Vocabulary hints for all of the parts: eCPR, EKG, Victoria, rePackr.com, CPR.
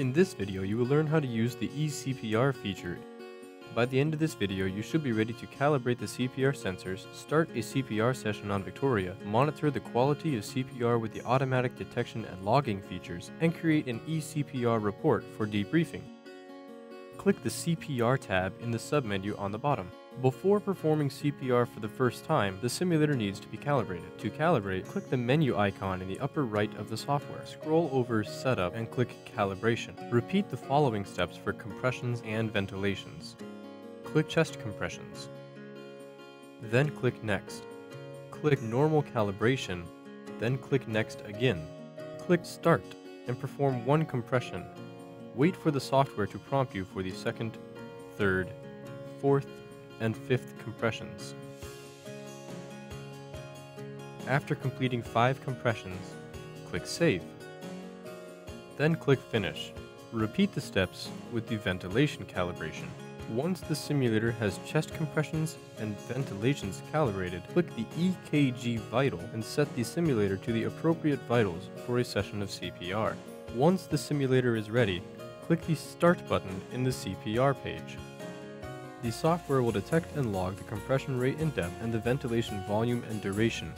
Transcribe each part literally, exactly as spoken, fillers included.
In this video, you will learn how to use the e C P R feature. By the end of this video, you should be ready to calibrate the C P R sensors, start a C P R session on Victoria, monitor the quality of C P R with the automatic detection and logging features, and create an e C P R report for debriefing. Click the C P R tab in the submenu on the bottom. Before performing C P R for the first time, the simulator needs to be calibrated. To calibrate, click the menu icon in the upper right of the software. Scroll over Setup and click Calibration. Repeat the following steps for compressions and ventilations. Click Chest Compressions. Then click Next. Click Normal Calibration. Then click Next again. Click Start and perform one compression. Wait for the software to prompt you for the second, third, fourth, and fifth compressions. After completing five compressions, click Save. Then click Finish. Repeat the steps with the ventilation calibration. Once the simulator has chest compressions and ventilations calibrated, click the E K G vital and set the simulator to the appropriate vitals for a session of C P R. Once the simulator is ready, click the Start button in the C P R page. The software will detect and log the compression rate and depth and the ventilation volume and duration.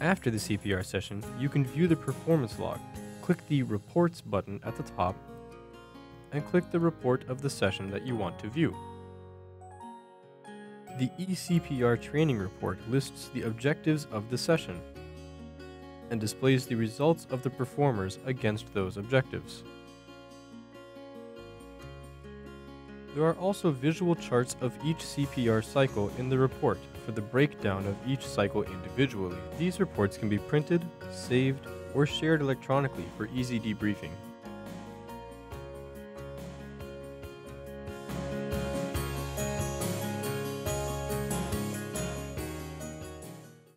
After the C P R session, you can view the performance log. Click the Reports button at the top and click the report of the session that you want to view. The e C P R training report lists the objectives of the session and displays the results of the performers against those objectives. There are also visual charts of each C P R cycle in the report for the breakdown of each cycle individually. These reports can be printed, saved, or shared electronically for easy debriefing.